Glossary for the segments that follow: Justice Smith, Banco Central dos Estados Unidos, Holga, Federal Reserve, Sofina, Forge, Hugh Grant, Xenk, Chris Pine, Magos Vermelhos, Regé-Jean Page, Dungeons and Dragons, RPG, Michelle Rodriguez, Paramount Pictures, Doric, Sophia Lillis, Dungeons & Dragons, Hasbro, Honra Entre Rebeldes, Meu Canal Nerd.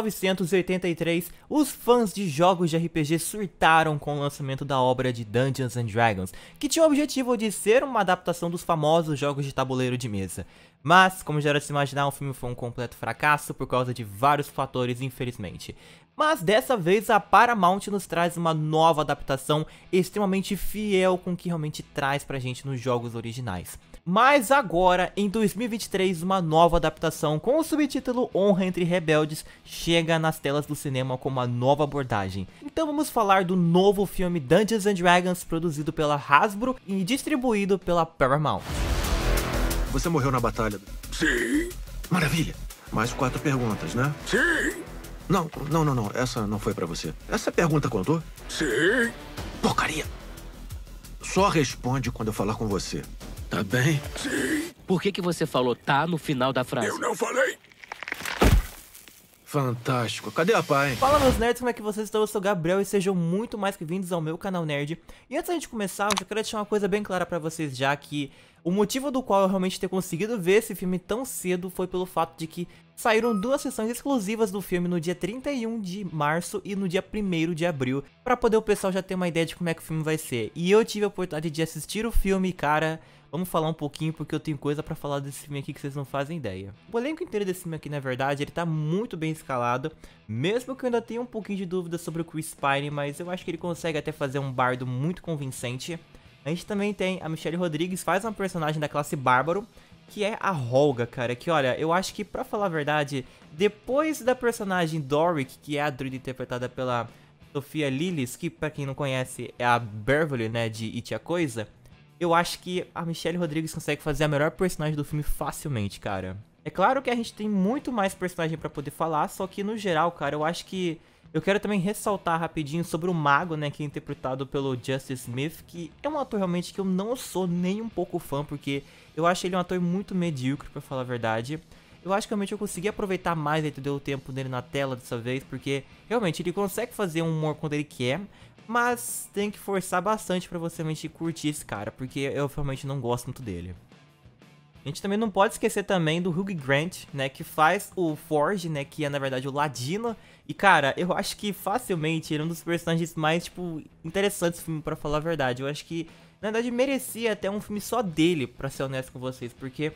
1983, os fãs de jogos de RPG surtaram com o lançamento da obra de Dungeons and Dragons, que tinha o objetivo de ser uma adaptação dos famosos jogos de tabuleiro de mesa. Mas, como já era de se imaginar, o filme foi um completo fracasso por causa de vários fatores, infelizmente. Mas dessa vez a Paramount nos traz uma nova adaptação extremamente fiel com o que realmente traz pra gente nos jogos originais. Mas agora, em 2023, uma nova adaptação com o subtítulo Honra Entre Rebeldes chega nas telas do cinema com uma nova abordagem. Então vamos falar do novo filme Dungeons and Dragons, produzido pela Hasbro e distribuído pela Paramount. Você morreu na batalha? Sim. Maravilha. Mais 4 perguntas, né? Sim. Não. Essa não foi pra você. Essa pergunta contou? Sim. Porcaria. Só responde quando eu falar com você. Tá bem? Sim. Por que você falou "tá" no final da frase? Eu não falei. Fantástico. Cadê a pá, hein? Fala, meus nerds, como é que vocês estão? Eu sou o Gabriel e sejam muito mais que vindos ao meu canal nerd. E antes da gente começar, eu já quero deixar uma coisa bem clara pra vocês já, que o motivo do qual eu realmente ter conseguido ver esse filme tão cedo foi pelo fato de que saíram 2 sessões exclusivas do filme no dia 31 de março e no dia 1º de abril, pra poder o pessoal já ter uma ideia de como é que o filme vai ser. E eu tive a oportunidade de assistir o filme e, cara, vamos falar um pouquinho porque eu tenho coisa pra falar desse filme aqui que vocês não fazem ideia. O elenco inteiro desse filme aqui, na verdade, ele tá muito bem escalado, mesmo que eu ainda tenha um pouquinho de dúvida sobre o Chris Pine, mas eu acho que ele consegue até fazer um bardo muito convincente. A gente também tem a Michelle Rodriguez, faz uma personagem da classe Bárbaro, que é a Holga, cara, que olha, eu acho que, pra falar a verdade, depois da personagem Doric, que é a druida interpretada pela Sophia Lillis, que pra quem não conhece é a Beverly, né, de It a Coisa, eu acho que a Michelle Rodriguez consegue fazer a melhor personagem do filme facilmente, cara. É claro que a gente tem muito mais personagem pra poder falar, só que no geral, cara, eu acho que... eu quero também ressaltar rapidinho sobre o Mago, né, que é interpretado pelo Justice Smith, que é um ator realmente que eu não sou nem um pouco fã, porque eu acho ele um ator muito medíocre, pra falar a verdade. Eu acho que realmente eu consegui aproveitar mais, entendeu, o tempo dele na tela dessa vez, porque realmente ele consegue fazer um humor quando ele quer, mas tem que forçar bastante pra você realmente curtir esse cara, porque eu realmente não gosto muito dele. A gente também não pode esquecer também do Hugh Grant, né, que faz o Forge, né, que é na verdade o Ladino. E cara, eu acho que facilmente ele é um dos personagens mais, tipo, interessantes do filme, pra falar a verdade. Eu acho que, na verdade, merecia até um filme só dele, pra ser honesto com vocês, porque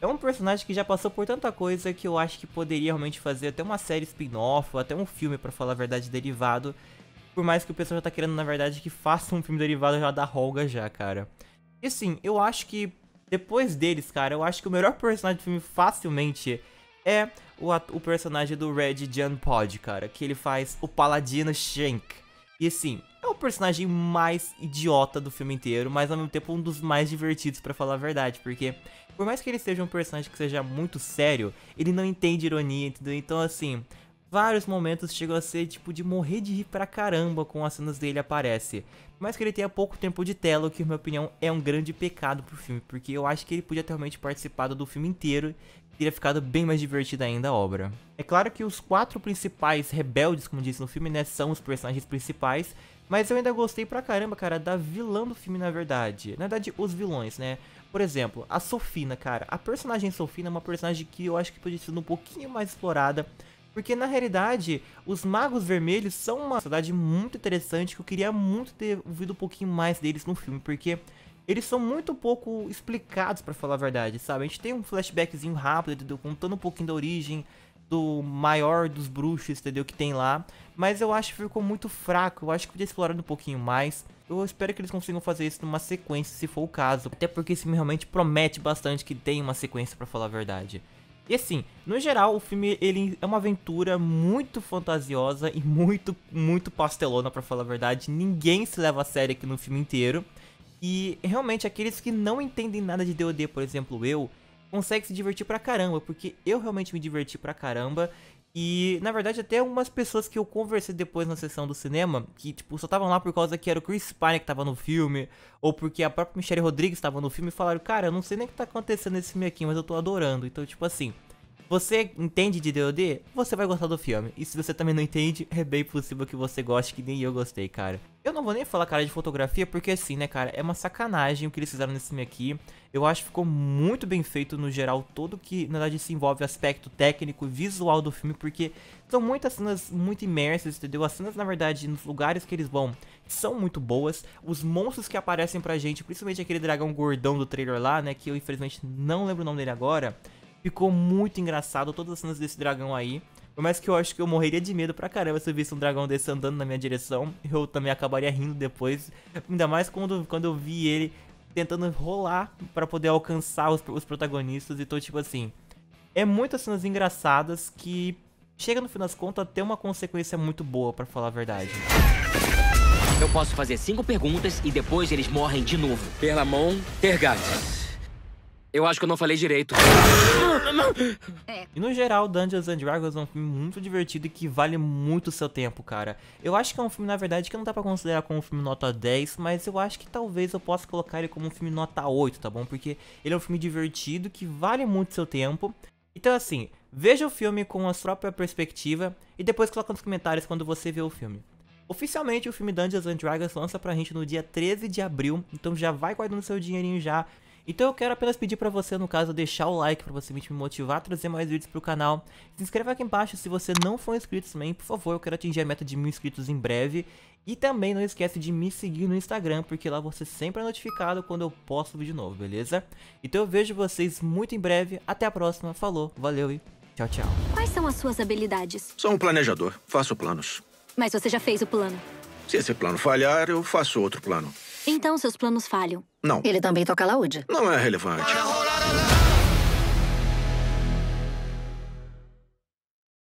é um personagem que já passou por tanta coisa que eu acho que poderia realmente fazer até uma série spin-off, ou até um filme, pra falar a verdade, derivado. Por mais que o pessoal já tá querendo, na verdade, que faça um filme derivado já da Holga já, cara. E assim, eu acho que depois deles, cara, eu acho que o melhor personagem do filme facilmente é o personagem do Regé-Jean Page, cara, que ele faz o paladino Xenk. E assim, é o personagem mais idiota do filme inteiro, mas ao mesmo tempo um dos mais divertidos, pra falar a verdade, porque por mais que ele seja um personagem que seja muito sério, ele não entende ironia, entendeu? Então assim, vários momentos chegam a ser, tipo, de morrer de rir pra caramba com as cenas dele aparece. Mas que ele tenha pouco tempo de tela, o que, na minha opinião, é um grande pecado pro filme, porque eu acho que ele podia ter realmente participado do filme inteiro e teria ficado bem mais divertida ainda a obra. É claro que os 4 principais rebeldes, como disse no filme, né, são os personagens principais, mas eu ainda gostei pra caramba, cara, da vilã do filme, na verdade. Na verdade, os vilões, né? Por exemplo, a Sofina, cara. A personagem Sofina é uma personagem que eu acho que podia ter sido um pouquinho mais explorada, porque na realidade, os Magos Vermelhos são uma sociedade muito interessante que eu queria muito ter ouvido um pouquinho mais deles no filme, porque eles são muito pouco explicados, pra falar a verdade, sabe? A gente tem um flashbackzinho rápido, entendeu? Contando um pouquinho da origem do maior dos bruxos, entendeu? Que tem lá, mas eu acho que ficou muito fraco, eu acho que podia explorar um pouquinho mais. Eu espero que eles consigam fazer isso numa sequência, se for o caso, até porque esse filme realmente promete bastante que tenha uma sequência, pra falar a verdade. E assim, no geral, o filme ele é uma aventura muito fantasiosa e muito pastelona, pra falar a verdade. Ninguém se leva a sério aqui no filme inteiro. E realmente, aqueles que não entendem nada de D&D, por exemplo eu, conseguem se divertir pra caramba, porque eu realmente me diverti pra caramba. E, na verdade, até umas pessoas que eu conversei depois na sessão do cinema, que, tipo, só estavam lá por causa que era o Chris Pine que tava no filme, ou porque a própria Michelle Rodriguez tava no filme, e falaram, cara, eu não sei nem o que tá acontecendo nesse filme aqui, mas eu tô adorando. Então, tipo assim, Você entende de D&D? Você vai gostar do filme. E se você também não entende, é bem possível que você goste, que nem eu gostei, cara. Eu não vou nem falar, cara, de fotografia, porque assim, né, cara, é uma sacanagem o que eles fizeram nesse filme aqui. Eu acho que ficou muito bem feito no geral, todo que, na verdade, se envolve aspecto técnico e visual do filme, porque são muitas cenas muito imersas, entendeu? As cenas, na verdade, nos lugares que eles vão são muito boas. Os monstros que aparecem pra gente, principalmente aquele dragão gordão do trailer lá, né, que eu, infelizmente, não lembro o nome dele agora. Ficou muito engraçado todas as cenas desse dragão aí. Por mais que eu acho que eu morreria de medo pra caramba se eu visse um dragão desse andando na minha direção. Eu também acabaria rindo depois. Ainda mais quando eu vi ele tentando rolar pra poder alcançar os protagonistas. Então, tipo assim, é muitas cenas engraçadas que chega no fim das contas a ter uma consequência muito boa, pra falar a verdade. Eu posso fazer 5 perguntas e depois eles morrem de novo. Perlamon, Tergat. Eu acho que eu não falei direito. E no geral, Dungeons and Dragons é um filme muito divertido e que vale muito o seu tempo, cara. Eu acho que é um filme, na verdade, que não dá pra considerar como um filme nota 10, mas eu acho que talvez eu possa colocar ele como um filme nota 8, tá bom? Porque ele é um filme divertido que vale muito o seu tempo. Então, assim, veja o filme com a sua própria perspectiva e depois coloca nos comentários quando você vê o filme. Oficialmente, o filme Dungeons and Dragons lança pra gente no dia 13 de abril, então já vai guardando seu dinheirinho já. Então eu quero apenas pedir pra você, no caso, deixar o like pra você me motivar a trazer mais vídeos pro canal. Se inscreva aqui embaixo se você não for inscrito também, por favor, eu quero atingir a meta de 1000 inscritos em breve. E também não esquece de me seguir no Instagram, porque lá você sempre é notificado quando eu posto vídeo novo, beleza? Então eu vejo vocês muito em breve, até a próxima, falou, valeu e tchau, tchau. Quais são as suas habilidades? Sou um planejador, faço planos. Mas você já fez o plano? Se esse plano falhar, eu faço outro plano. Então seus planos falham. Não. Ele também toca laúde. Não é relevante.